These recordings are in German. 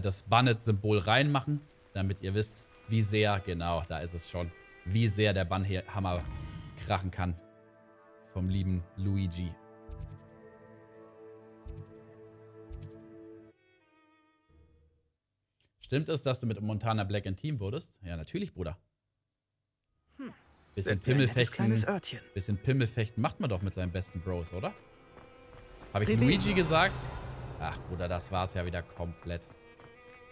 das Banned-Symbol reinmachen, damit ihr wisst, wie sehr, genau, da ist es schon, wie sehr der Bannhammer krachen kann. Vom lieben Luigi. Stimmt es, dass du mit Montana Black ein Team wurdest? Ja, natürlich, Bruder. Bisschen Pimmelfechten macht man doch mit seinen besten Bros, oder? Habe ich Luigi gesagt? Ach, Bruder, das war's ja wieder komplett.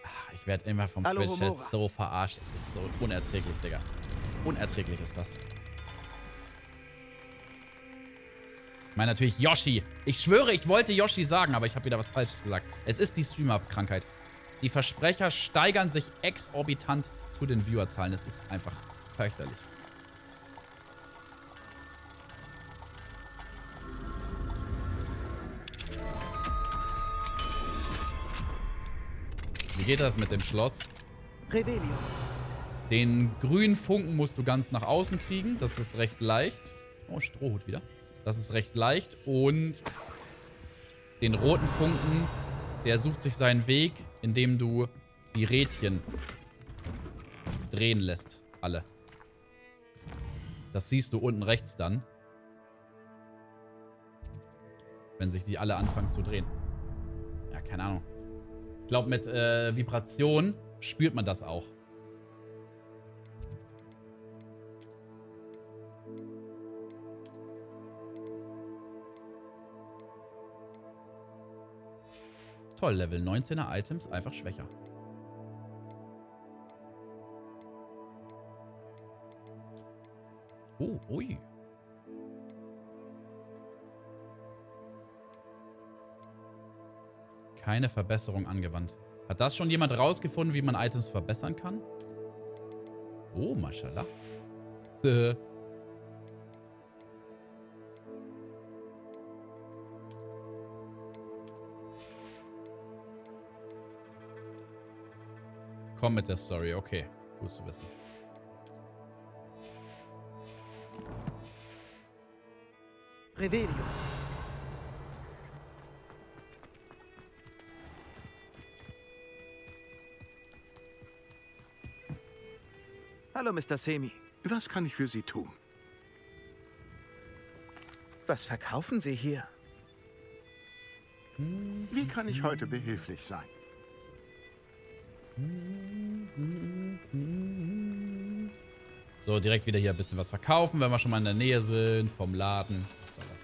Ach, ich werde immer vom Twitch-Chat so verarscht. Es ist so unerträglich, Digga. Unerträglich ist das. Ich meine natürlich Yoshi. Ich schwöre, ich wollte Yoshi sagen, aber ich habe wieder was Falsches gesagt. Es ist die Streamer-Krankheit. Die Versprecher steigern sich exorbitant zu den Viewerzahlen. Es ist einfach fürchterlich. Wie geht das mit dem Schloss? Rebellion. Den grünen Funken musst du ganz nach außen kriegen. Das ist recht leicht. Oh, Strohhut wieder. Das ist recht leicht. Und den roten Funken, der sucht sich seinen Weg, indem du die Rädchen drehen lässt. Alle. Das siehst du unten rechts dann. Wenn sich die alle anfangen zu drehen. Ja, keine Ahnung. Ich glaube, mit Vibration spürt man das auch. Toll, Level 19er Items einfach schwächer. Oh, ui. Keine Verbesserung angewandt. Hat das schon jemand rausgefunden, wie man Items verbessern kann? Oh, Mashallah. Komm mit der Story, okay. Gut zu wissen. Revelio. Hallo, Mr. Semi. Was kann ich für Sie tun? Was verkaufen Sie hier? Wie kann ich heute behilflich sein? So, direkt wieder hier ein bisschen was verkaufen, wenn wir schon mal in der Nähe sind, vom Laden. Was soll das?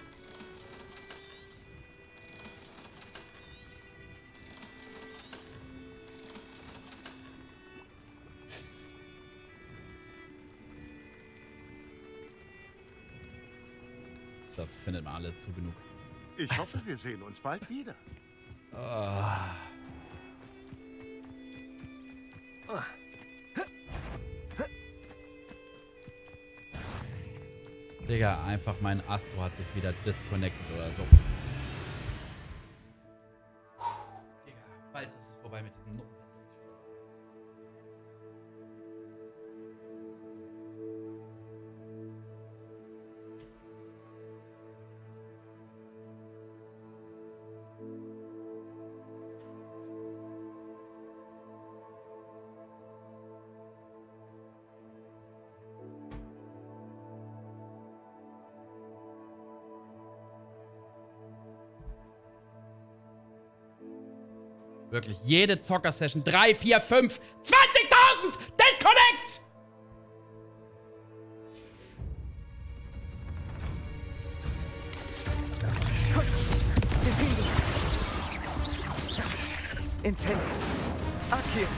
Das findet man alle zu genug. Ich hoffe, wir sehen uns bald wieder. Oh. Digga, einfach mein Astro hat sich wieder disconnected oder so. Puh, Digga, bald ist es vorbei mit diesem Noten. Wirklich, jede Zocker-Session. 3, 4, 5, 20.000 Disconnects! Incendio. Akio.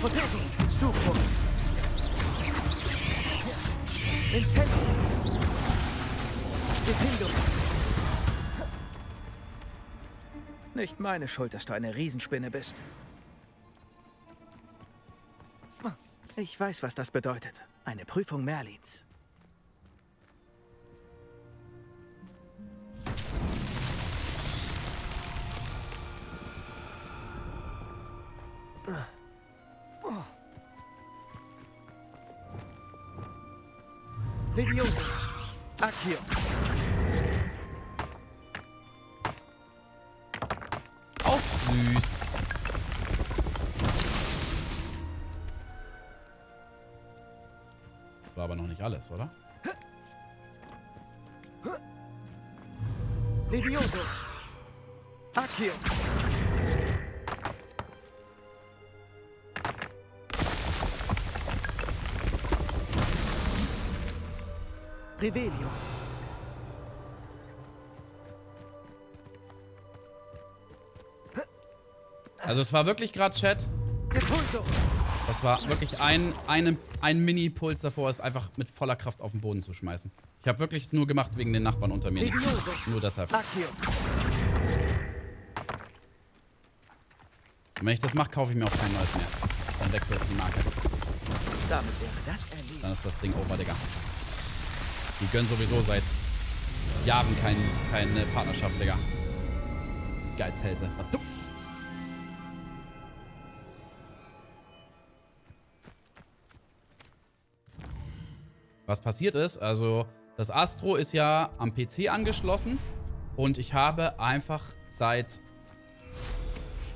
Potato. Stufo. Incendio. Defendo. Nicht meine Schuld, dass du eine Riesenspinne bist. Ich weiß, was das bedeutet. Eine Prüfung Merlins. Leviosa. Accio. süß. Das war aber noch nicht alles, oder? Levioso. Akio. Revelio. Also es war wirklich gerade, Chat, das war wirklich ein Mini-Puls davor, es einfach mit voller Kraft auf den Boden zu schmeißen. Ich habe wirklich es nur gemacht wegen den Nachbarn unter mir. Nur deshalb. Und wenn ich das mache, kaufe ich mir auch kein neues mehr. Dann wechselt die Marke. Dann ist das Ding over, Digga. Die gönnen sowieso seit Jahren keine Partnerschaft, Digga. Geizhälse. Was passiert ist, also das Astro ist ja am PC angeschlossen und ich habe einfach seit,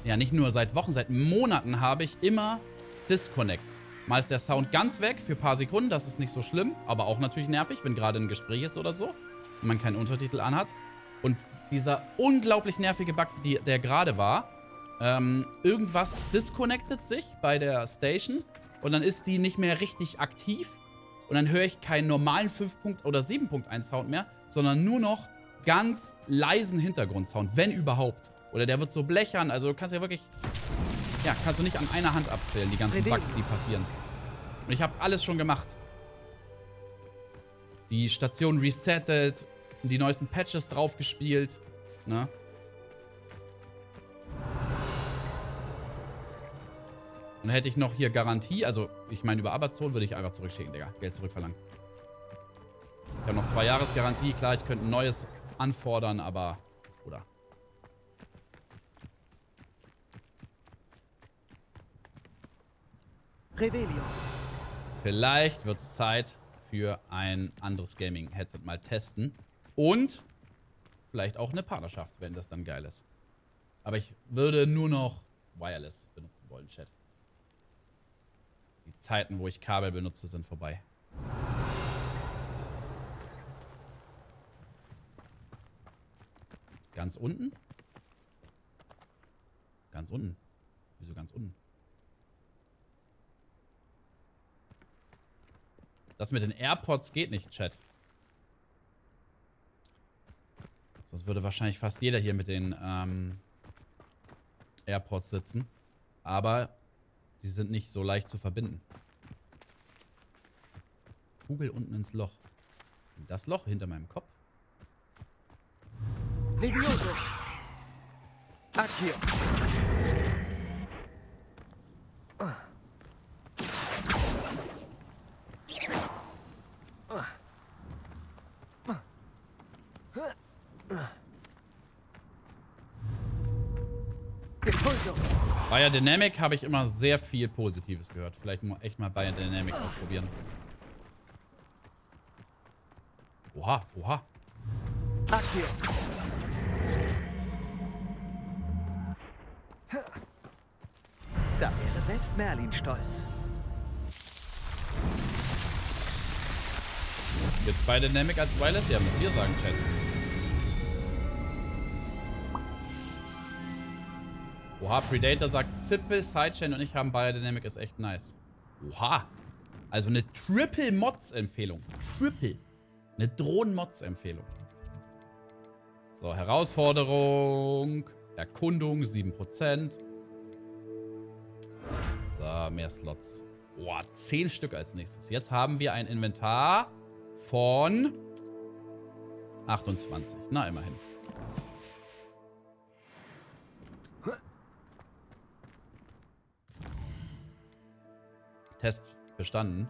ja nicht nur seit Wochen, seit Monaten habe ich immer Disconnects. Mal ist der Sound ganz weg für ein paar Sekunden, das ist nicht so schlimm, aber auch natürlich nervig, wenn gerade ein Gespräch ist oder so und man keinen Untertitel anhat. Und dieser unglaublich nervige Bug, der gerade war, irgendwas disconnectet sich bei der Station und dann ist die nicht mehr richtig aktiv. Und dann höre ich keinen normalen 5.0 oder 7.1 Sound mehr, sondern nur noch ganz leisen Hintergrundsound, wenn überhaupt. Oder der wird so blechern, also du kannst ja wirklich, ja, kannst du nicht an einer Hand abzählen, die ganzen Bugs, die passieren. Und ich habe alles schon gemacht. Die Station resettet, die neuesten Patches draufgespielt, ne? Und hätte ich noch hier Garantie, also ich meine über Amazon würde ich einfach zurückschicken, Digga. Geld zurückverlangen. Ich habe noch 2 Jahres Garantie. Klar, ich könnte ein neues anfordern, aber... Oder? Revelio. Vielleicht wird es Zeit für ein anderes Gaming-Headset mal testen. Und vielleicht auch eine Partnerschaft, wenn das dann geil ist. Aber ich würde nur noch Wireless benutzen wollen, Chat. Die Zeiten, wo ich Kabel benutze, sind vorbei. Ganz unten? Ganz unten? Wieso ganz unten? Das mit den AirPods geht nicht, Chat. Sonst würde wahrscheinlich fast jeder hier mit den AirPods sitzen. Aber... Die sind nicht so leicht zu verbinden. Kugel unten ins Loch. In das Loch hinter meinem Kopf. Levioso. Akio. Bei Dynamic habe ich immer sehr viel Positives gehört. Vielleicht muss echt mal bei Dynamic ausprobieren. Oha, oha. Da wäre selbst Merlin stolz. Jetzt bei Dynamic als Wireless, ja, müsst ihr sagen, Chat. Oha, Predator sagt Zipfel, Sidechain und ich haben Biodynamic, ist echt nice. Oha. Also eine Triple-Mods-Empfehlung. Triple. Eine Drohnen-Mods-Empfehlung. So, Herausforderung. Erkundung, 7%. So, mehr Slots. Boah, 10 Stück als nächstes. Jetzt haben wir ein Inventar von 28. Na, immerhin. Test bestanden.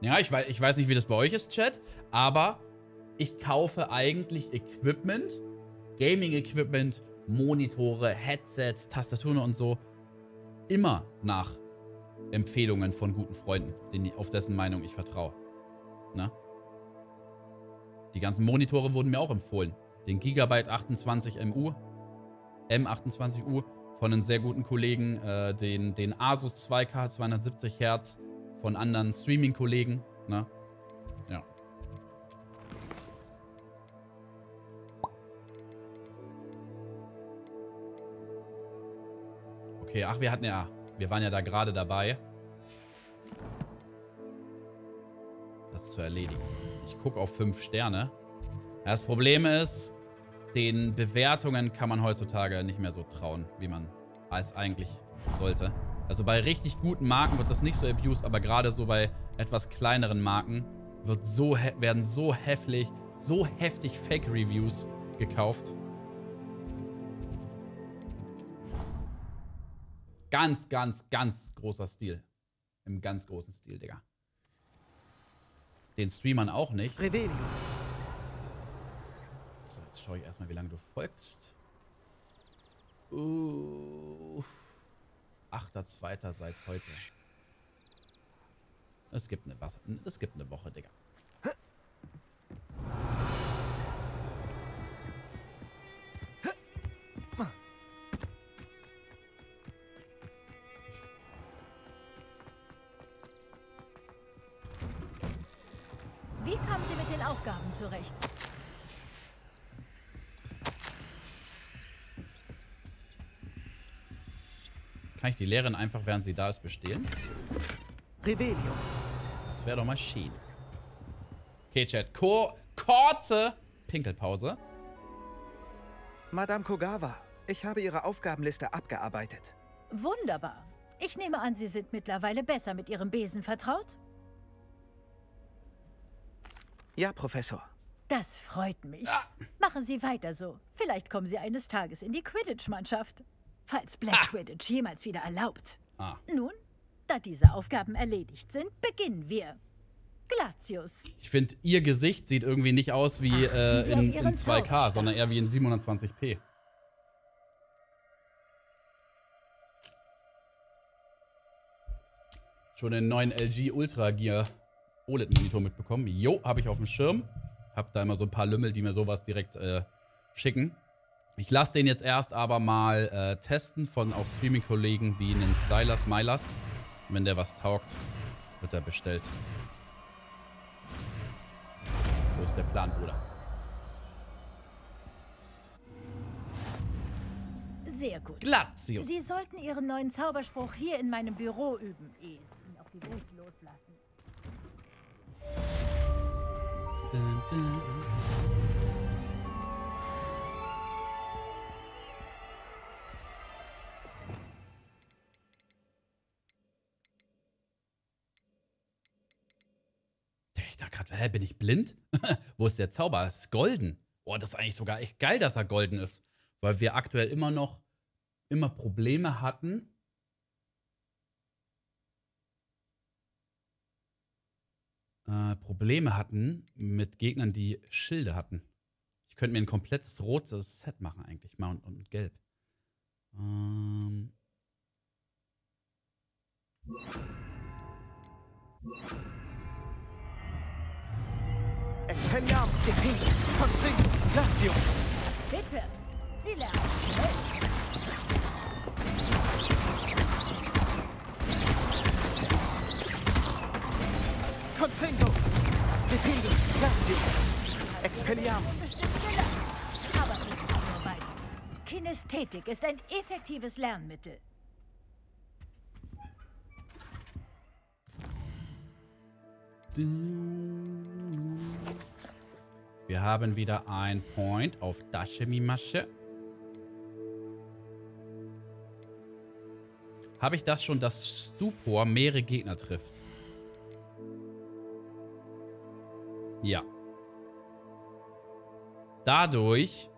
Ja, ich weiß nicht, wie das bei euch ist, Chat, aber ich kaufe eigentlich Equipment, Gaming-Equipment, Monitore, Headsets, Tastaturen und so, immer nach Empfehlungen von guten Freunden, auf dessen Meinung ich vertraue. Na? Die ganzen Monitore wurden mir auch empfohlen. Den Gigabyte 28 MU, M28U von einem sehr guten Kollegen, den Asus 2K 270 Hertz, von anderen Streaming-Kollegen, ne? Ja. Okay, ach, wir hatten ja, wir waren ja da gerade dabei, das zu erledigen. Ich gucke auf 5 Sterne. Ja, das Problem ist, den Bewertungen kann man heutzutage nicht mehr so trauen, wie man es eigentlich sollte. Also bei richtig guten Marken wird das nicht so abused, aber gerade so bei etwas kleineren Marken wird werden so heftig Fake-Reviews gekauft. Ganz, ganz, ganz großer Stil. Im ganz großen Stil, Digga. Den Streamern auch nicht. Revelio. So, jetzt schaue ich erstmal, wie lange du folgst. 8.2. seit heute. Es gibt eine Woche, Digga. Wie kamen Sie mit den Aufgaben zurecht? Kann ich die Lehrerin einfach, während sie da ist, bestehlen? Rebellion. Das wäre doch mal schied. Okay, Chat. Kurze Pinkelpause. Madame Kogawa, ich habe Ihre Aufgabenliste abgearbeitet. Wunderbar. Ich nehme an, Sie sind mittlerweile besser mit Ihrem Besen vertraut? Ja, Professor. Das freut mich. Ah. Machen Sie weiter so. Vielleicht kommen Sie eines Tages in die Quidditch-Mannschaft. Falls Black Quidditch jemals wieder erlaubt. Nun, da diese Aufgaben erledigt sind, beginnen wir. Glatius. Ich finde, ihr Gesicht sieht irgendwie nicht aus wie in 2K, sondern eher wie in 27p. Schon den neuen LG Ultra Gear OLED-Monitor mitbekommen. Jo, habe ich auf dem Schirm. Hab da immer so ein paar Lümmel, die mir sowas direkt schicken. Ich lasse den jetzt erst aber mal testen von auch Streaming-Kollegen wie den Stylers, Mylers. Wenn der was taugt, wird er bestellt. So ist der Plan, Bruder. Sehr gut. Glatius. Sie sollten Ihren neuen Zauberspruch hier in meinem Büro üben, ehe Sie ihn auf die Brust loslassen. Dun, dun. Hä, bin ich blind? Wo ist der Zauber? Es ist golden. Boah, das ist eigentlich sogar echt geil, dass er golden ist. Weil wir aktuell immer Probleme hatten. Mit Gegnern, die Schilde hatten. Ich könnte mir ein komplettes rotes Set machen eigentlich. Mal und mit Gelb. Bitte, Sie lernen. Confringo, Defendo, Lazio, Expelliarmus. Aber es ist nur weit. Kinästhetik ist ein effektives Lernmittel. Wir haben wieder ein Point auf Dashimi-Masche. Habe ich das schon, dass Stupor mehrere Gegner trifft? Ja. Dadurch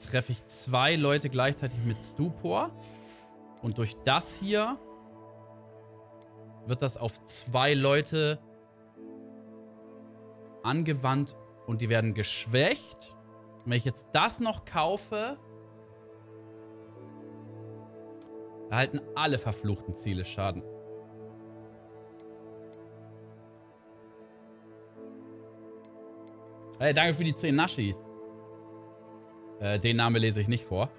treffe ich 2 Leute gleichzeitig mit Stupor. Und durch das hier wird das auf 2 Leute angewandt und die werden geschwächt. Wenn ich jetzt das noch kaufe, erhalten alle verfluchten Ziele Schaden. Hey, danke für die 10 Naschis. Den Namen lese ich nicht vor.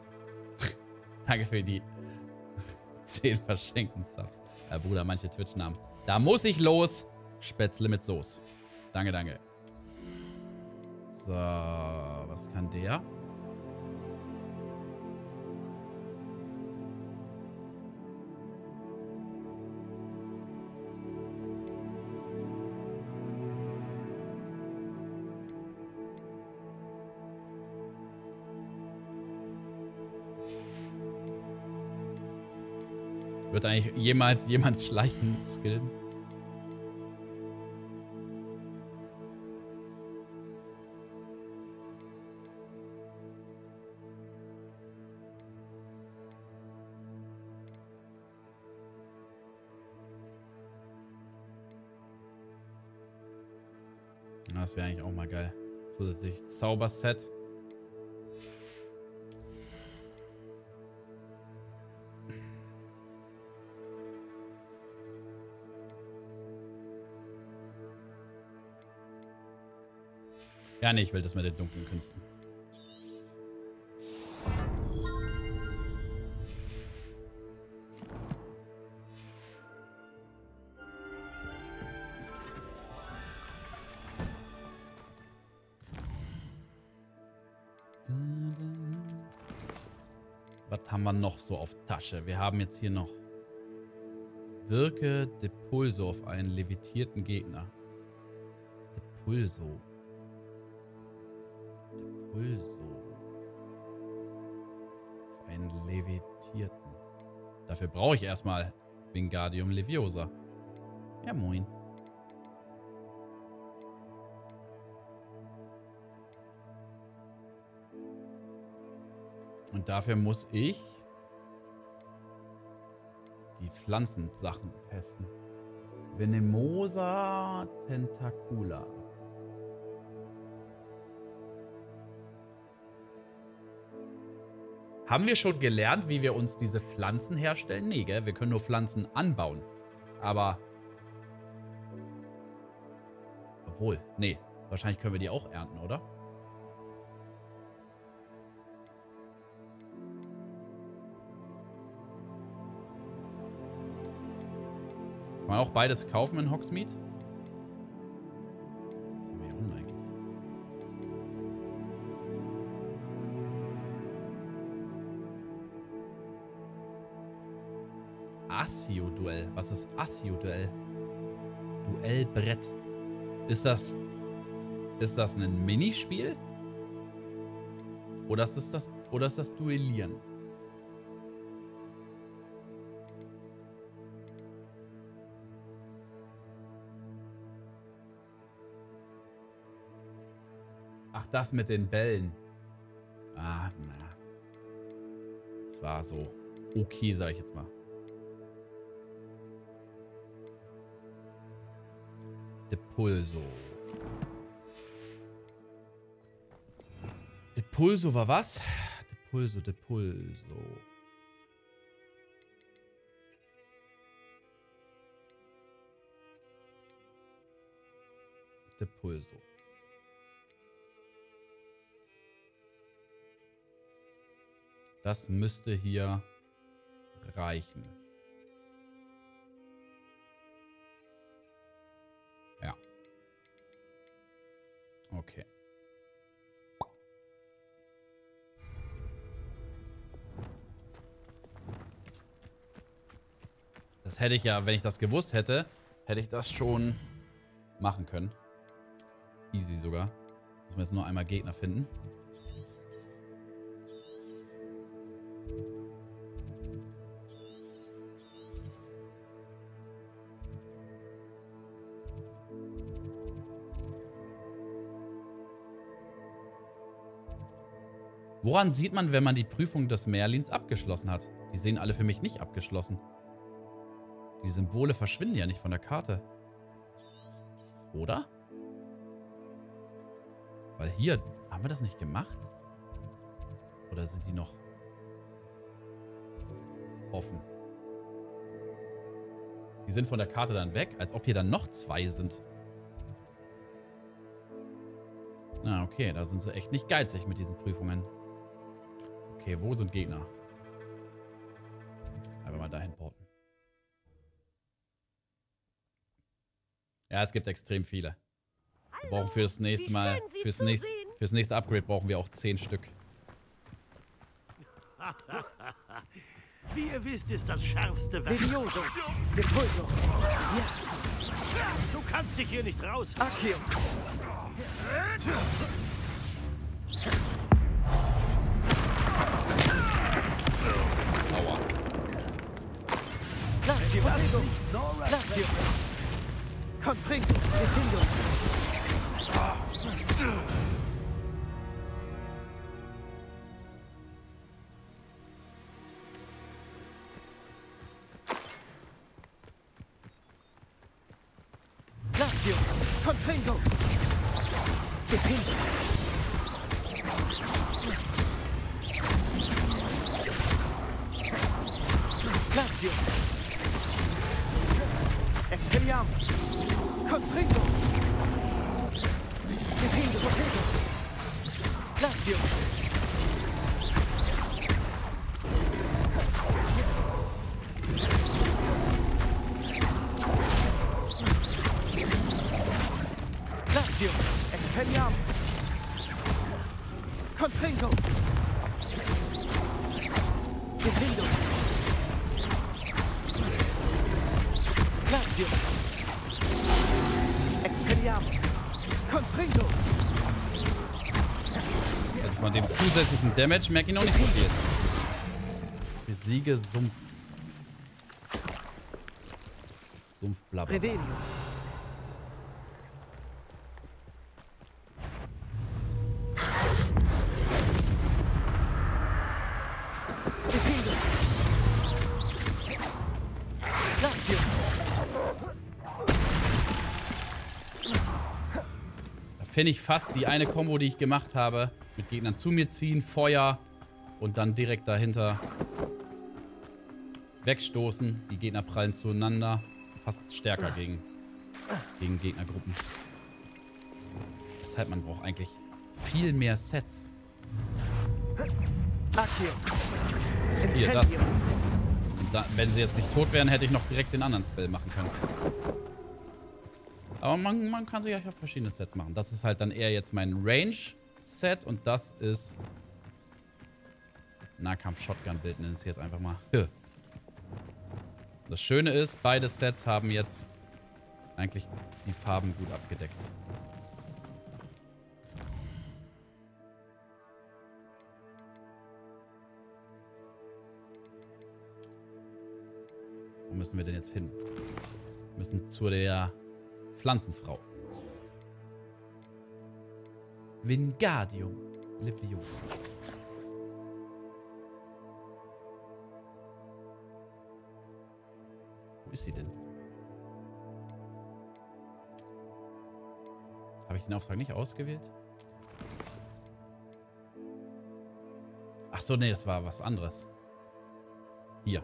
Danke für die 10 verschenkten Subs. Bruder, manche Twitch-Namen. Da muss ich los. Spätzle mit Soße. Danke, danke. So, was kann der? Wird eigentlich jemals jemand schleichen skillen? Das wäre eigentlich auch mal geil. Zusätzlich Zauberset. Ja, nee, ich will das mit den dunklen Künsten. Was haben wir noch so auf Tasche? Wir haben jetzt hier noch Wirke Depulso auf einen levitierten Gegner. Depulso. Auf einen levitierten. Dafür brauche ich erstmal Wingardium Leviosa. Ja, moin. Und dafür muss ich die Pflanzensachen testen. Venemosa Tentacula. Haben wir schon gelernt, wie wir uns diese Pflanzen herstellen? Nee, gell? Wir können nur Pflanzen anbauen. Aber... Obwohl, nee. Wahrscheinlich können wir die auch ernten, oder? Kann man auch beides kaufen in Hogsmeade? Asio-Duell. Was ist Asio-Duell? Duellbrett. Ist das ein Minispiel? Oder ist das Duellieren? Ach, das mit den Bällen. Ah, na. Das war so okay, sag ich jetzt mal. Depulso. Depulso war was? Depulso. Depulso. Das müsste hier reichen. Ja. Okay. Das hätte ich ja, wenn ich das gewusst hätte, hätte ich das schon machen können. Easy sogar. Müssen wir jetzt nur einmal Gegner finden. Woran sieht man, wenn man die Prüfung des Merlins abgeschlossen hat? Die sehen alle für mich nicht abgeschlossen. Die Symbole verschwinden ja nicht von der Karte. Oder? Weil hier, haben wir das nicht gemacht? Oder sind die noch offen? Die sind von der Karte dann weg, als ob hier dann noch zwei sind. Ah, okay, da sind sie echt nicht geizig mit diesen Prüfungen. Okay, wo sind Gegner? dahin porten. Ja, es gibt extrem viele. Wir brauchen für das nächste Mal, fürs nächste Upgrade brauchen wir auch 10 Stück. Wie ihr wisst, ist das schärfste Verioso. Ja. Du kannst dich hier nicht raus. Akio. Aua. Lazio, Lazio. Komm, bring dich. Confringo! Gepinnt! Lazio! Extremiamo! Confringo! Gepinnt! Lazio! Expelliarmus! Confringo! Gefindo! Lazio! Expelliarmus! Confringo! Also von dem zusätzlichen Damage merke ich noch nicht so viel. Besiege Sumpf. Sumpfblabber. Finde ich fast die eine Kombo, die ich gemacht habe. Mit Gegnern zu mir ziehen, Feuer und dann direkt dahinter wegstoßen. Die Gegner prallen zueinander. Fast stärker gegen Gegnergruppen. Deshalb, man braucht eigentlich viel mehr Sets. Hier, das. Und da, wenn sie jetzt nicht tot wären, hätte ich noch direkt den anderen Spell machen können. Aber man kann sich ja verschiedene Sets machen. Das ist halt dann eher jetzt mein Range-Set und das ist Nahkampf-Shotgun-Bild, nennen es jetzt einfach mal. Das Schöne ist, beide Sets haben jetzt eigentlich die Farben gut abgedeckt. Wo müssen wir denn jetzt hin? Wir müssen zu der Pflanzenfrau. Wingardium Leviosa. Wo ist sie denn? Habe ich den Auftrag nicht ausgewählt? Ach so, nee, das war was anderes. Hier.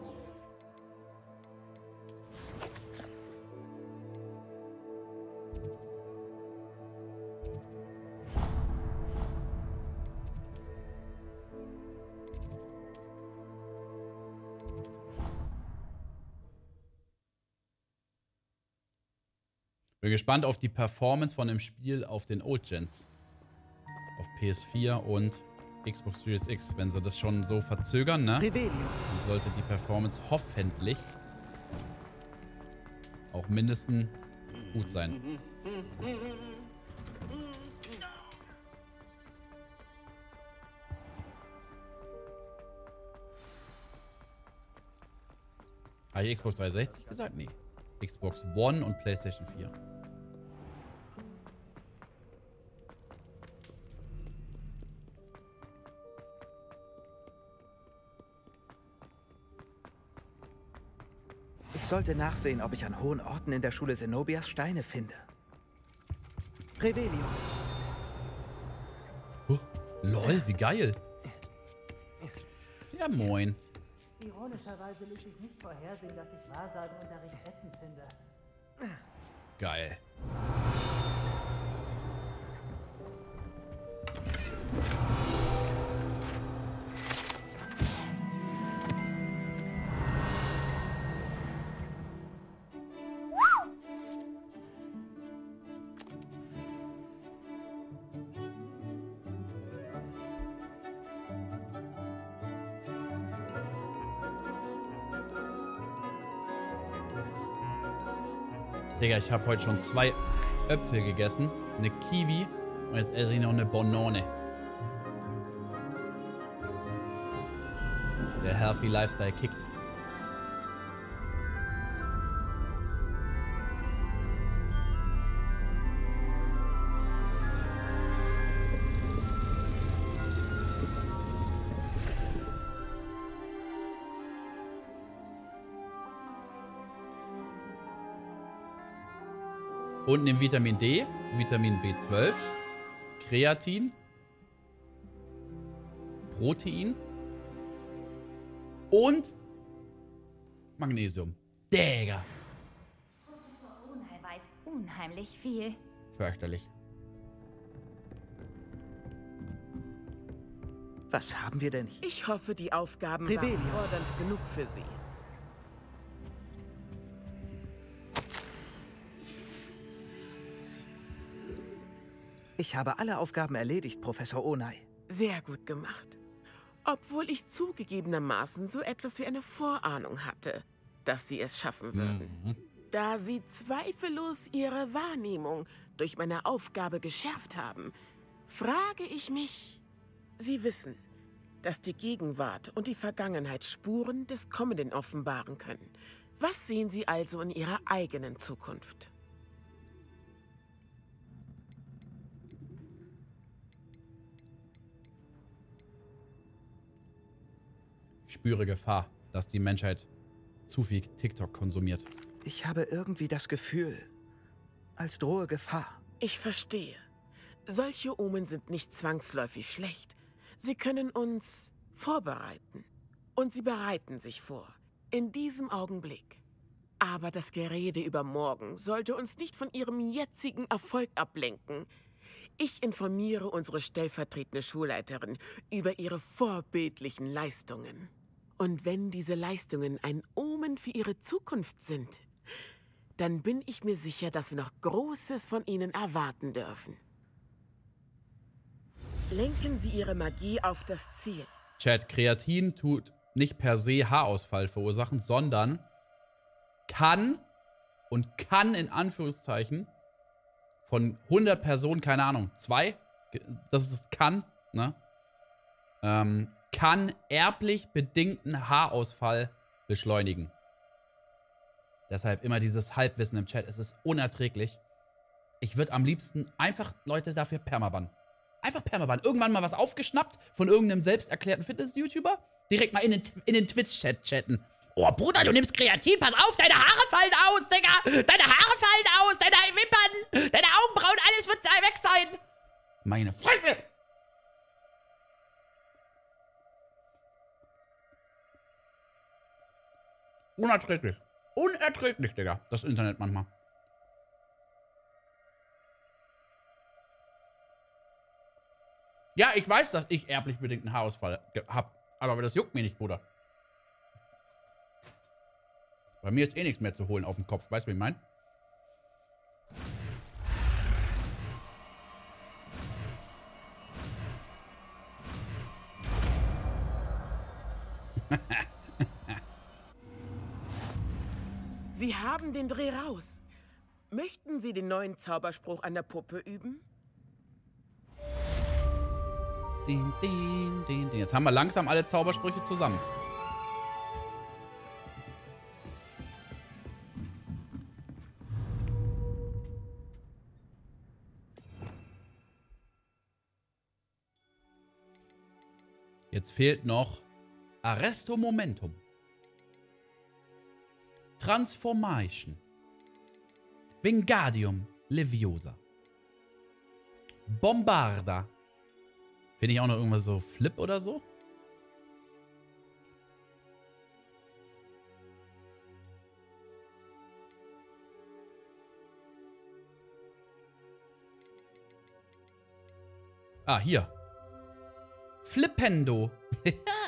Bin gespannt auf die Performance von dem Spiel auf den Old Gens. Auf PS4 und Xbox Series X. Wenn sie das schon so verzögern, ne? Dann sollte die Performance hoffentlich auch mindestens gut sein. Habe ich Xbox 360 gesagt? Nee. Xbox One und PlayStation 4. Ich sollte nachsehen, ob ich an hohen Orten in der Schule Zenobias Steine finde. Revelio. Oh, lol, wie geil. Ja, moin. Ironischerweise ließ sich nicht vorhersehen, dass ich Wahrsagenunterricht ätzend finde. Geil. Digga, ich habe heute schon 2 Äpfel gegessen, eine Kiwi und jetzt esse ich noch eine Banane. Der Healthy Lifestyle kickt. Und nimm Vitamin D, Vitamin B12, Kreatin, Protein und Magnesium. Digga. Unheil weiß unheimlich viel. Fürchterlich. Was haben wir denn hier? Ich hoffe, die Aufgaben waren fordernd genug für Sie. Ich habe alle Aufgaben erledigt, Professor Onai. Sehr gut gemacht. Obwohl ich zugegebenermaßen so etwas wie eine Vorahnung hatte, dass Sie es schaffen würden. Mhm. Da Sie zweifellos Ihre Wahrnehmung durch meine Aufgabe geschärft haben, frage ich mich, Sie wissen, dass die Gegenwart und die Vergangenheit Spuren des Kommenden offenbaren können. Was sehen Sie also in Ihrer eigenen Zukunft? Spüre Gefahr, dass die Menschheit zu viel TikTok konsumiert. Ich habe irgendwie das Gefühl, als drohe Gefahr. Ich verstehe. Solche Omen sind nicht zwangsläufig schlecht. Sie können uns vorbereiten. Und sie bereiten sich vor. In diesem Augenblick. Aber das Gerede über morgen sollte uns nicht von ihrem jetzigen Erfolg ablenken. Ich informiere unsere stellvertretende Schulleiterin über ihre vorbildlichen Leistungen. Und wenn diese Leistungen ein Omen für Ihre Zukunft sind, dann bin ich mir sicher, dass wir noch Großes von Ihnen erwarten dürfen. Lenken Sie Ihre Magie auf das Ziel. Chat, Kreatin tut nicht per se Haarausfall verursachen, sondern kann in Anführungszeichen von 100 Personen, keine Ahnung, 2, das ist kann, ne? Kann erblich bedingten Haarausfall beschleunigen. Deshalb immer dieses Halbwissen im Chat. Es ist unerträglich. Ich würde am liebsten einfach Leute dafür permabannen. Einfach permabannen. Irgendwann mal was aufgeschnappt von irgendeinem selbsterklärten Fitness-YouTuber. Direkt mal in den Twitch-Chat chatten. Oh, Bruder, du nimmst Kreatin. Pass auf, deine Haare fallen aus, Digga. Deine Haare fallen aus, deine Wimpern, deine Augenbrauen, alles wird weg sein. Meine Fresse. Unerträglich. Unerträglich, Digga. Das Internet manchmal. Ja, ich weiß, dass ich erblich bedingten Haarausfall habe. Aber das juckt mir nicht, Bruder. Bei mir ist eh nichts mehr zu holen auf dem Kopf. Weißt du, wie ich meine? Sie haben den Dreh raus. Möchten Sie den neuen Zauberspruch an der Puppe üben? Ding, ding, ding, ding. Jetzt haben wir langsam alle Zaubersprüche zusammen. Jetzt fehlt noch Arresto Momentum. Transformation. Wingardium Leviosa. Bombarda. Finde ich auch noch irgendwas so Flip oder so? Ah, hier. Flippendo.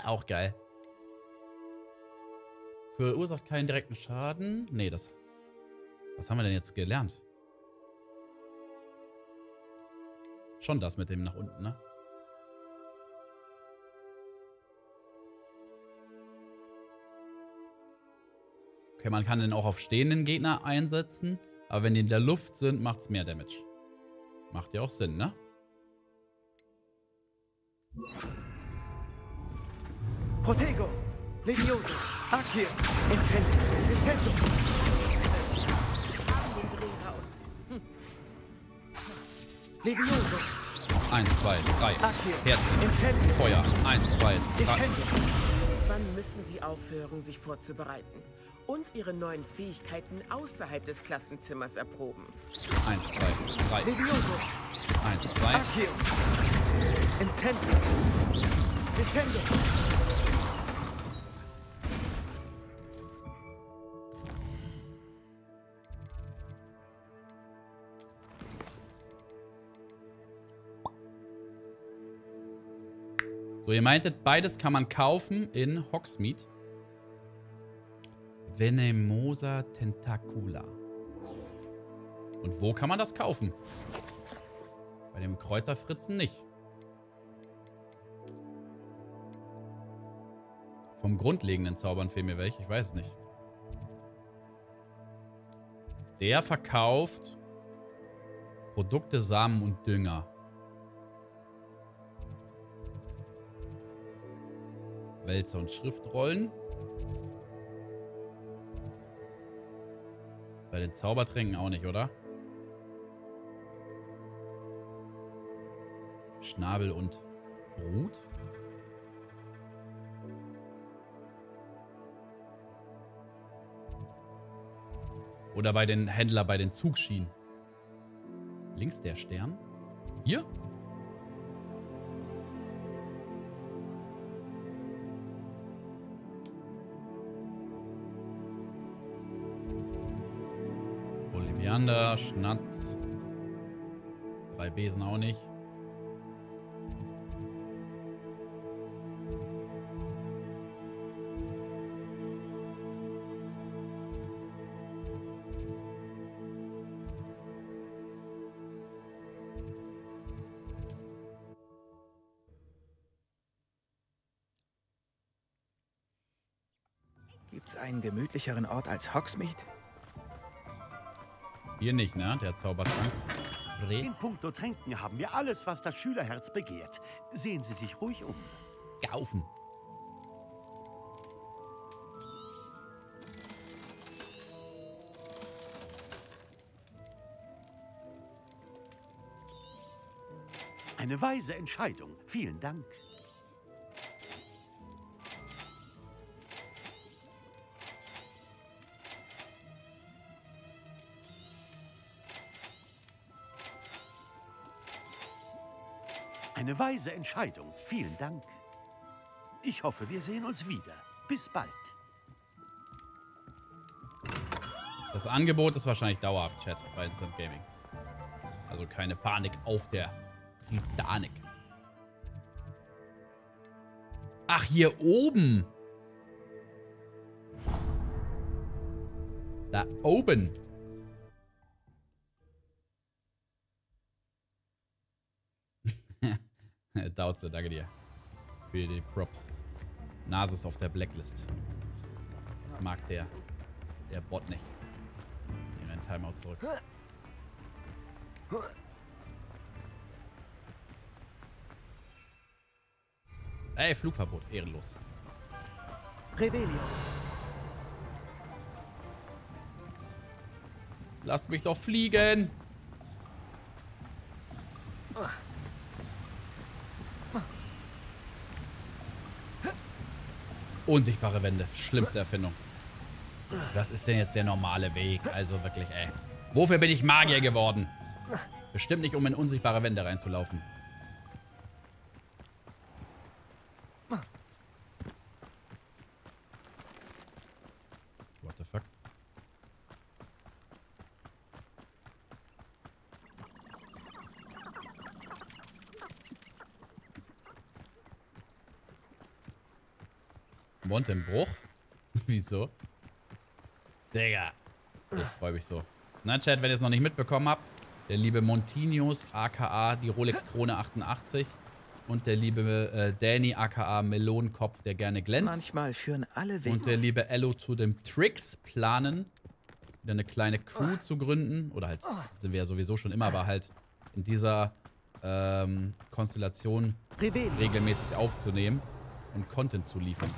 Auch geil. Verursacht keinen direkten Schaden. Nee, das... Was haben wir denn jetzt gelernt? Schon das mit dem nach unten, ne? Okay, man kann den auch auf stehenden Gegner einsetzen. Aber wenn die in der Luft sind, macht es mehr Damage. Macht ja auch Sinn, ne? Protego, Legioso, Akir, Incendo, Incendo. Legioso. 1, 2, 3. Herzen, Feuer. 1, 2, 3. Wann müssen Sie aufhören, sich vorzubereiten? Und ihre neuen Fähigkeiten außerhalb des Klassenzimmers erproben. 1, 2, 3. 1, 2. Incendio. Incendio. So, ihr meintet, beides kann man kaufen in Hogsmeade. Venemosa Tentacula. Und wo kann man das kaufen? Bei dem Kräuterfritzen nicht. Vom grundlegenden Zaubern fehlen mir welche. Ich weiß es nicht. Der verkauft Produkte, Samen und Dünger. Wälzer und Schriftrollen. Bei den Zaubertränken auch nicht, oder? Schnabel und Brut. Oder bei den Händlern, bei den Zugschienen. Links der Stern. Hier? Oliviander, Schnatz. 3 Besen auch nicht. Gibt's einen gemütlicheren Ort als Hogsmeade? Hier nicht, ne? Der Zaubertrank. In puncto Tränken haben wir alles, was das Schülerherz begehrt. Sehen Sie sich ruhig um. Kaufen. Eine weise Entscheidung. Vielen Dank. Eine weise Entscheidung. Vielen Dank. Ich hoffe, wir sehen uns wieder. Bis bald. Das Angebot ist wahrscheinlich dauerhaft, Chat, bei Instant Gaming. Also keine Panik auf der Titanic. Ach, hier oben. Da oben. Dauze, danke dir für die Props. Nase ist auf der Blacklist. Das mag der Bot nicht. Wir rennen Timeout zurück. Ey, Flugverbot. Ehrenlos. Rebellion. Lasst mich doch fliegen. Unsichtbare Wände. Schlimmste Erfindung. Was ist denn jetzt der normale Weg? Also wirklich, ey. Wofür bin ich Magier geworden? Bestimmt nicht, um in unsichtbare Wände reinzulaufen. What the fuck? Mond im Bruch? Wieso? Digga. Ich freue mich so. Na, Chat, wenn ihr es noch nicht mitbekommen habt, der liebe Montinius, aka die Rolex-Krone 88 und der liebe Danny, aka Melonenkopf, der gerne glänzt. Manchmal führen alle Wege. Und der liebe Elo zu dem Trix planen wieder eine kleine Crew zu gründen. Oder halt, sind wir ja sowieso schon immer, aber halt in dieser Konstellation regelmäßig aufzunehmen und Content zu liefern.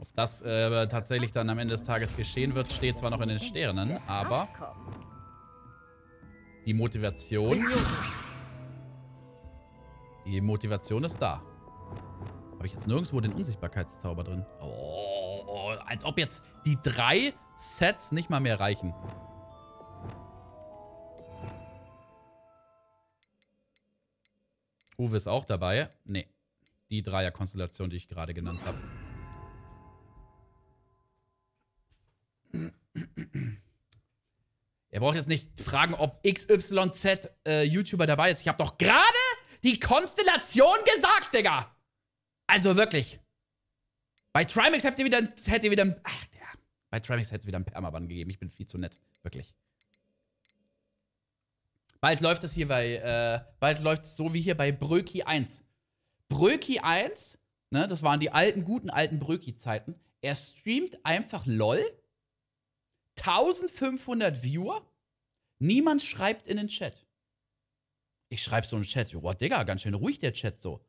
Ob das tatsächlich dann am Ende des Tages geschehen wird, steht zwar noch in den Sternen, aber die Motivation... Die Motivation ist da. Habe ich jetzt nirgendwo den Unsichtbarkeitszauber drin? Oh, als ob jetzt die 3 Sets nicht mal mehr reichen. Uwe ist auch dabei. Nee, die Dreierkonstellation, die ich gerade genannt habe. Ihr braucht jetzt nicht fragen, ob XYZ YouTuber dabei ist. Ich habe doch gerade die Konstellation gesagt, Digga. Also wirklich. Bei Trimix habt ihr wieder, bei Trimix hätte es wieder ein Permaban gegeben. Ich bin viel zu nett. Wirklich. Bald läuft es hier bei, bald läuft es so wie hier bei Bröki1. Bröki1, ne, das waren die alten, guten, alten Bröki-Zeiten. Er streamt einfach LOL. 1500 Viewer. Niemand schreibt in den Chat. Ich schreibe so einen Chat. Boah, Digga, ganz schön ruhig der Chat so.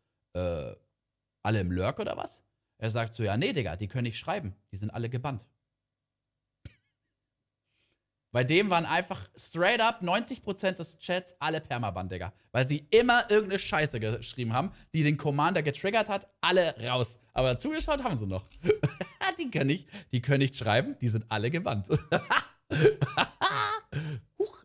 Alle im Lurk oder was? Er sagt so, ja, nee, Digga, die können nicht schreiben. Die sind alle gebannt. Bei dem waren einfach straight up 90% des Chats alle permabannt, Digga. Weil sie immer irgendeine Scheiße geschrieben haben, die den Commander getriggert hat, alle raus. Aber zugeschaut haben sie noch. Die können nicht schreiben, die sind alle gebannt. Huch.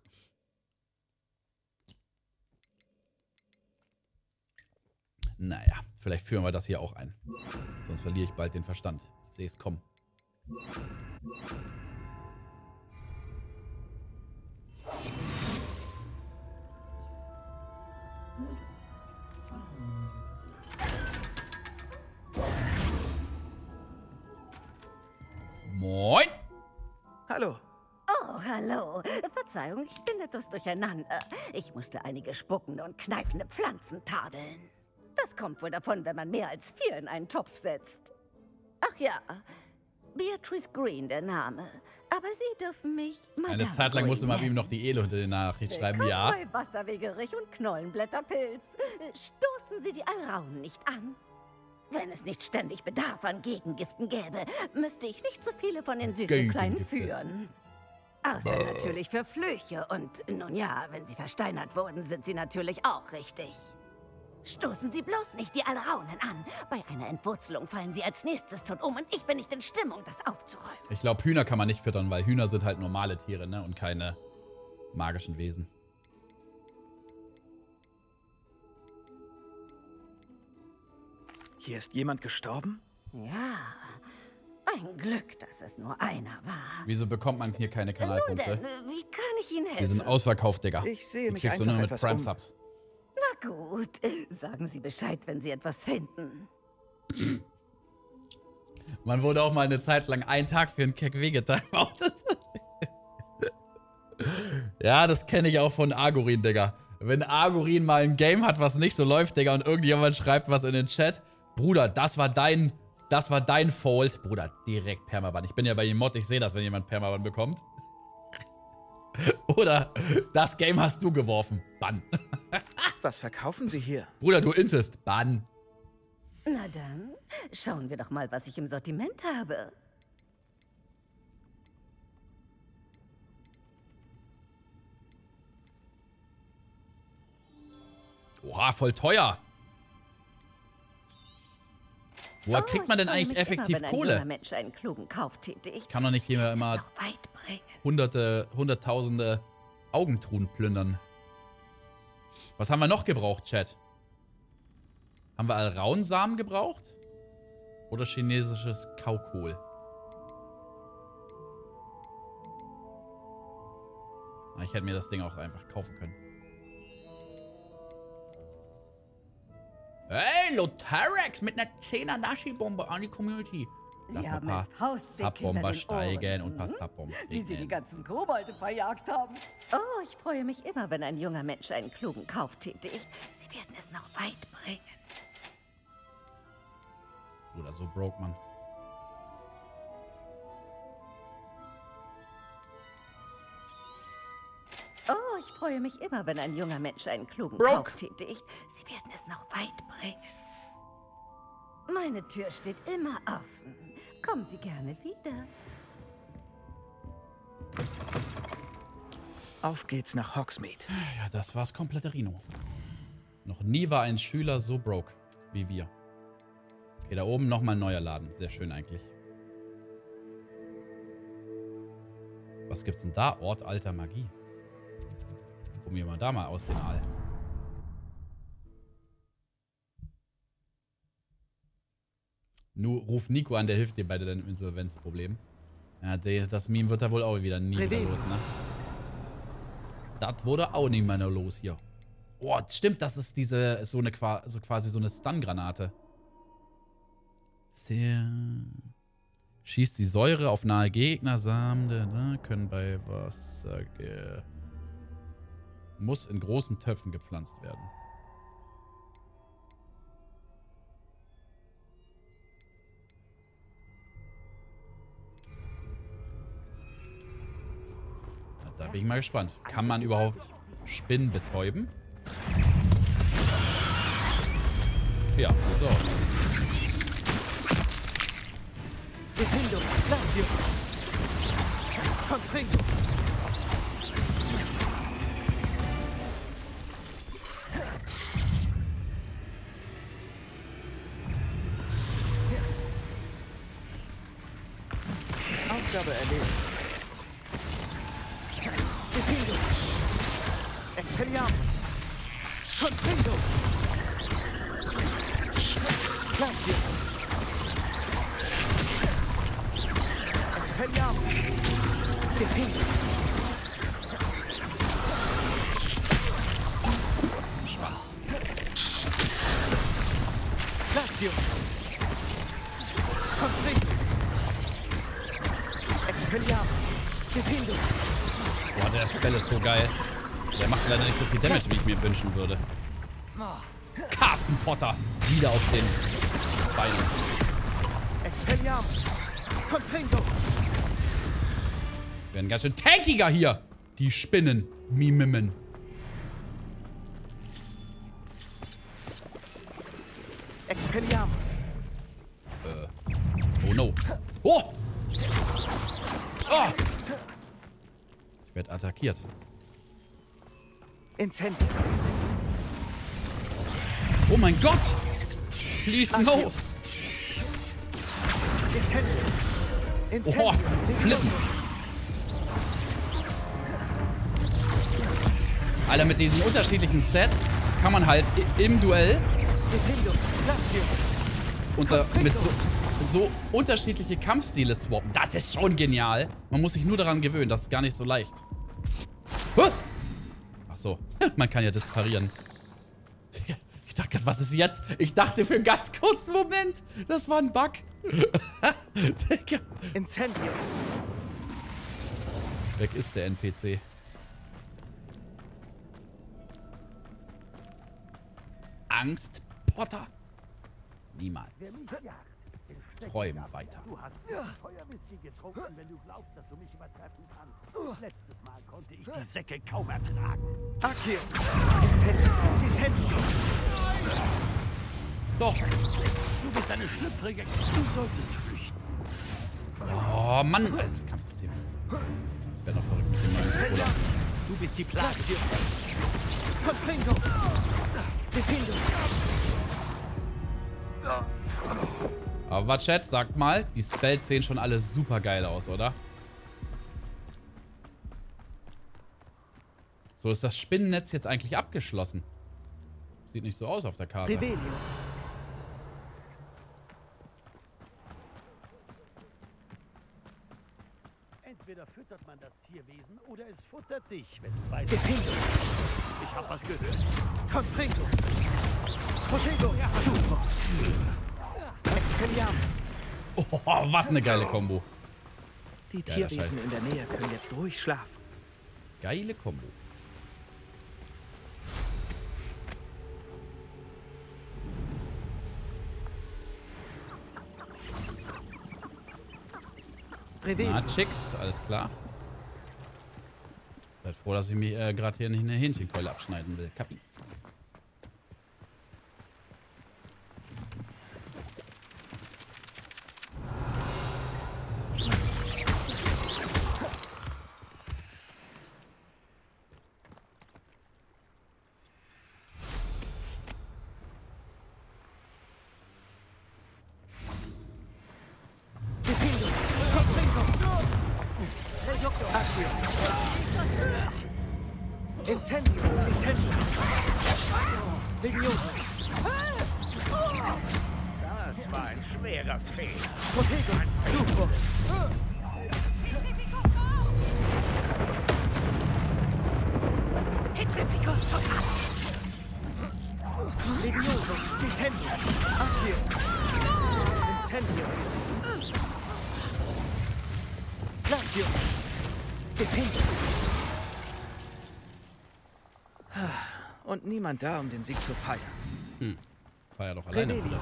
Naja, vielleicht führen wir das hier auch ein. Sonst verliere ich bald den Verstand. Ich sehe es kommen. Moin! Hallo. Oh, hallo. Verzeihung, ich bin etwas durcheinander. Ich musste einige spuckende und kneifende Pflanzen tadeln. Das kommt wohl davon, wenn man mehr als 4 in einen Topf setzt. Ach ja, Beatrice Green der Name. Aber Sie dürfen mich... Madame eine Zeit lang musste man ihm noch die Elo hinter den Nachricht schreiben, ja. Willkommen bei Wasserwegerich und Knollenblätterpilz. Stoßen Sie die Alraunen nicht an. Wenn es nicht ständig Bedarf an Gegengiften gäbe, müsste ich nicht so viele von den süßen Kleinen führen. Außer natürlich für Flöche. Und nun ja, wenn sie versteinert wurden, sind sie natürlich auch richtig. Stoßen Sie bloß nicht die Alraunen an. Bei einer Entwurzelung fallen sie als nächstes tot um und ich bin nicht in Stimmung, das aufzuräumen. Ich glaube, Hühner kann man nicht füttern, weil Hühner sind halt normale Tiere, ne? Und keine magischen Wesen. Hier ist jemand gestorben? Ja, ein Glück, dass es nur einer war. Wieso bekommt man hier keine Kanalpunkte? Nun denn, wie kann ich Ihnen helfen? Die sind ausverkauft, Digga. Ich sehe mich einfach nur mit Prime Subs. Na gut, sagen Sie Bescheid, wenn Sie etwas finden. Man wurde auch mal eine Zeit lang einen Tag für einen Keck wegetimeoutet. Ja, das kenne ich auch von Agorin, Digga. Wenn Agorin mal ein Game hat, was nicht so läuft, Digga, und irgendjemand schreibt was in den Chat. Bruder, das war dein Fault. Bruder, direkt Permaban. Ich bin ja bei ihm Mod, ich sehe das, wenn jemand Permaban bekommt. Oder das Game hast du geworfen. Bann. Was verkaufen Sie hier? Bruder, du intest. Bann. Na dann, schauen wir doch mal, was ich im Sortiment habe. Oha, voll teuer. Woher kriegt man denn eigentlich effektiv Kohle? Ich kann doch nicht hier immer hunderte, hunderttausende Augentruhen plündern. Was haben wir noch gebraucht, Chat? Haben wir Alraunsamen gebraucht? Oder chinesisches Kaukohl? Ich hätte mir das Ding auch einfach kaufen können. Hey, Lotarex mit einer 10er Nashi-Bombe an die Community. Lass Sie haben ein paar Sub-Bomber steigen und ein paar Sub-Bombs regnen. Wie Sie die ganzen Kobolde verjagt haben. Oh, ich freue mich immer, wenn ein junger Mensch einen klugen Kauf tätigt. Sie werden es noch weit bringen. Oder so broke man. Ich freue mich immer, wenn ein junger Mensch einen klugen Kauf tätigt. Sie werden es noch weit bringen. Meine Tür steht immer offen. Kommen Sie gerne wieder. Auf geht's nach Hogsmeade. Ja, das war's, kompletter Rino. Noch nie war ein Schüler so broke wie wir. Okay, da oben nochmal ein neuer Laden. Sehr schön eigentlich. Was gibt's denn da? Ort alter Magie. Gucken wir mal da mal aus dem Aal. Nur ruf Nico an, der hilft dir bei deinem Insolvenzproblem. Ja, das Meme wird da wohl auch wieder nie wieder los, ne? Das wurde auch nicht mehr los hier. Oh, stimmt, das ist diese, so eine Stun-Granate. Schießt die Säure auf nahe Gegner, Samen, können bei Wasser. Muss in großen Töpfen gepflanzt werden. Da bin ich mal gespannt. Kann man überhaupt Spinnen betäuben? Ja, sieht so aus. Aufgabe erledigt. Schwarz. Boah, der Spell ist so geil. Der macht leider nicht so viel Damage, wie ich mir wünschen würde. Carsten Potter wieder auf den Beinen. Werden ganz schön tankiger hier. Die Spinnen. Mimimmen. Oh no. Oh! Oh! Ich werde attackiert. Oh mein Gott! Please no! Oh, flippen! Alter, mit diesen unterschiedlichen Sets kann man halt im Duell mit so unterschiedliche Kampfstile swappen. Das ist schon genial. Man muss sich nur daran gewöhnen, das ist gar nicht so leicht. Ach so, man kann ja das parieren. Ich dachte gerade, was ist jetzt? Ich dachte für einen ganz kurzen Moment, das war ein Bug. Digga. Incendio. Weg ist der NPC. Angst, Potter? Niemals. Träum weiter. Du hast Feuerwhisky getrunken, wenn du glaubst, dass du mich übertreffen kannst. Letztes Mal konnte ich die Säcke kaum ertragen. Akio! Doch! Du bist eine Schlüpfrige. Du solltest flüchten. Oh Mann, altes Kampfsystem. Ich werde noch verrückt. Du bist die Plage. Verpingo! Defendo! Aber Chat, sagt mal, die Spells sehen schon alle super geil aus, oder? So, ist das Spinnennetz jetzt eigentlich abgeschlossen? Sieht nicht so aus auf der Karte. Rebellion. Entweder füttert man das Tierwesen oder es futtert dich, wenn du weißt. Ich hab was gehört. Confringo. Potato. Ja, oh, was eine geile Kombo. Die Tierwesen in der Nähe können jetzt ruhig schlafen. Geile Kombo. Na, Chicks, alles klar. Seid halt froh, dass ich mir gerade hier nicht eine Hähnchenkeule abschneiden will. Kapi. Niemand da, um den Sieg zu feiern. Hm. Feier doch alleine, Bruder.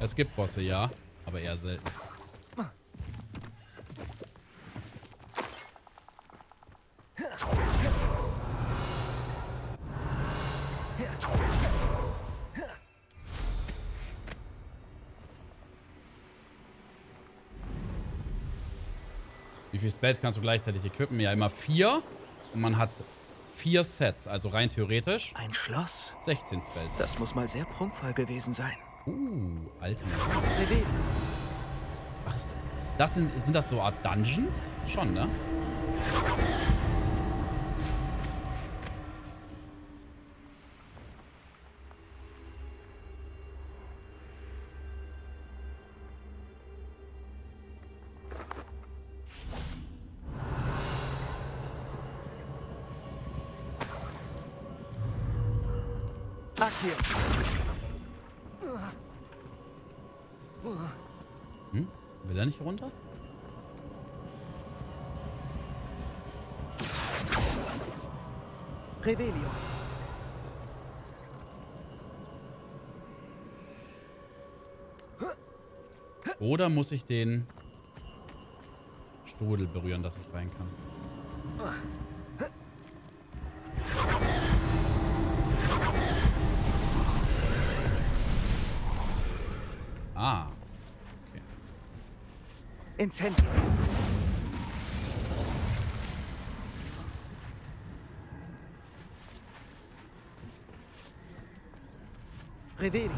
Es gibt Bosse, ja, aber eher selten. Wie viele Spells kannst du gleichzeitig equippen? Ja, immer 4. Und man hat 4 Sets, also rein theoretisch. Ein Schloss? 16 Spells. Das muss mal sehr prunkvoll gewesen sein. Alter. Ach, sind das so Art Dungeons? Schon, ne? Runter? Rebellion. Oder muss ich den Strudel berühren, dass ich rein kann? Incendio. Revelio.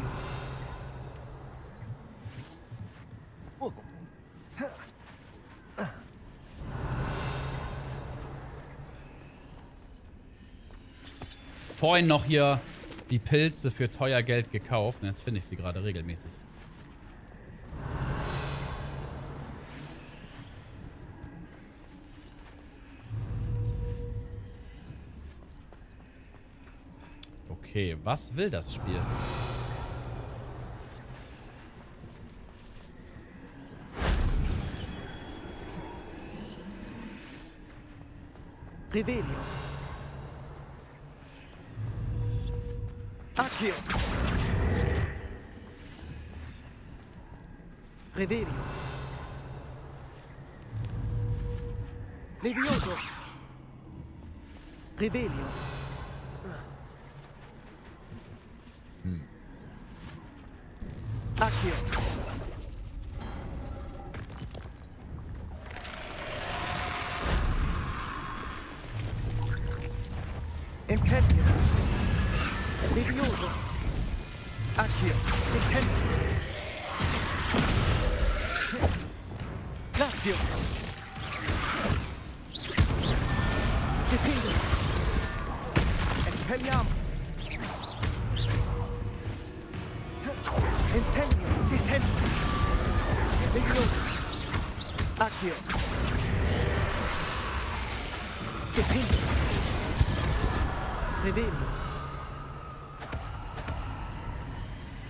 Vorhin noch hier die Pilze für teuer Geld gekauft. Und jetzt finde ich sie gerade regelmäßig. Okay, was will das Spiel? Revelio. Accio. Revelio. Levioso. Revelio.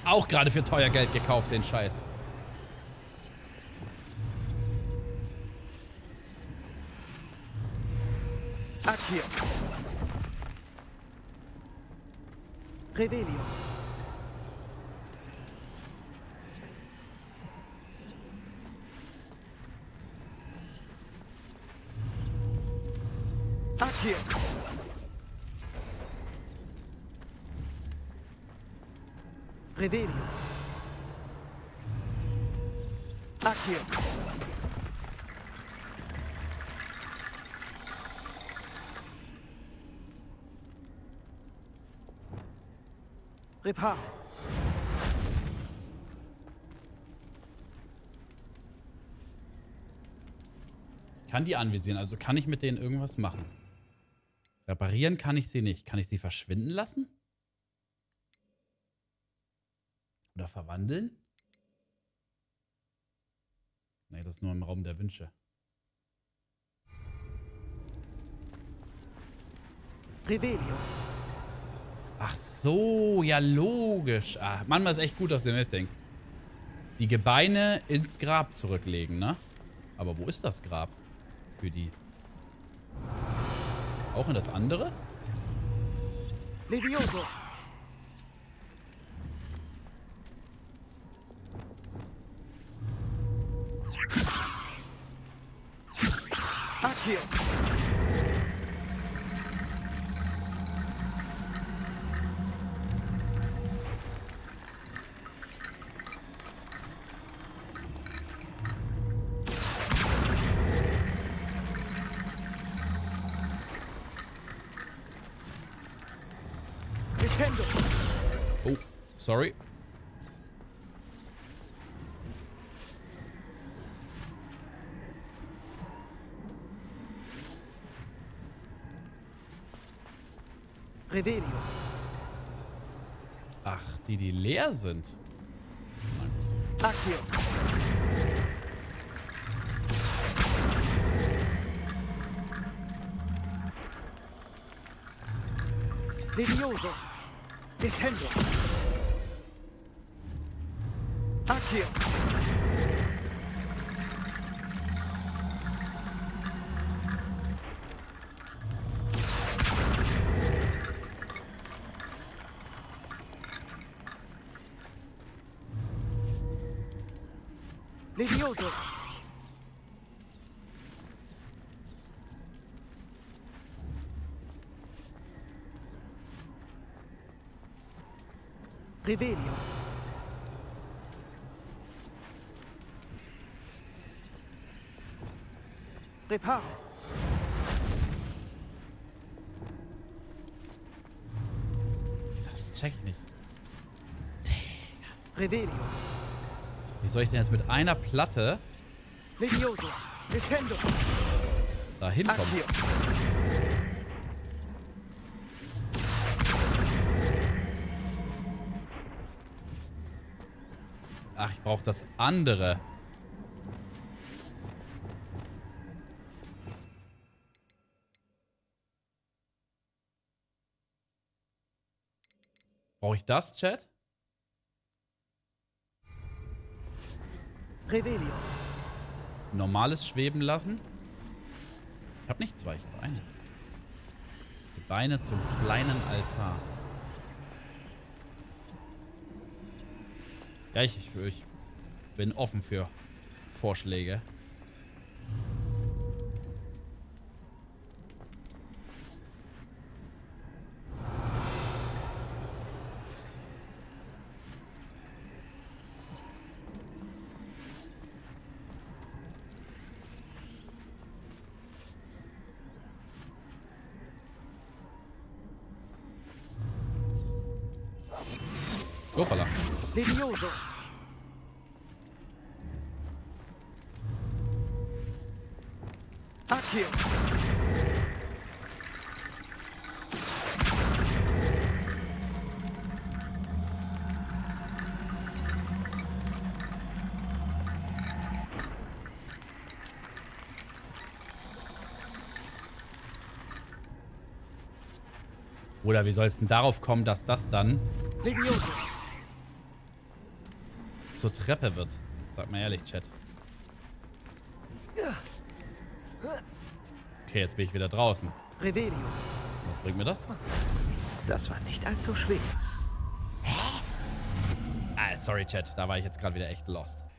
Auch gerade für teuer Geld gekauft, den Scheiß. Accio. Revelio. Revelio. Akio. Repar. Kann die anvisieren, also kann ich mit denen irgendwas machen. Reparieren kann ich sie nicht. Kann ich sie verschwinden lassen? Oder verwandeln? Nee, das ist nur im Raum der Wünsche. Revelio. Ach so, ja logisch. Ah, manchmal ist echt gut, dass der nicht denkt. Die Gebeine ins Grab zurücklegen, ne? Aber wo ist das Grab? Für die. Auch in das andere? Levioso. Akio. Oh, sorry. Revelio. Ach, die leer sind. Akio. Levioso. Descendo. Akio. Levioso. Revelio. Reparo. Das check ich nicht. Revelio. Wie soll ich denn jetzt mit einer Platte da hinkommen? Ach, ich brauche das andere. Brauche ich das, Chat? Revelio. Normales schweben lassen. Ich habe nicht zwei, ich habe eine. Die Beine zum kleinen Altar. Ja, ich bin offen für Vorschläge. Hoppala. Levioso. Akio. Oder wie soll es denn darauf kommen, dass das dann... Levioso. Zur Treppe wird. Sag mal ehrlich, Chat. Okay, jetzt bin ich wieder draußen. Revelio. Was bringt mir das? Das war nicht allzu schwer. Hä? Ah, sorry, Chat. Da war ich jetzt gerade wieder echt lost.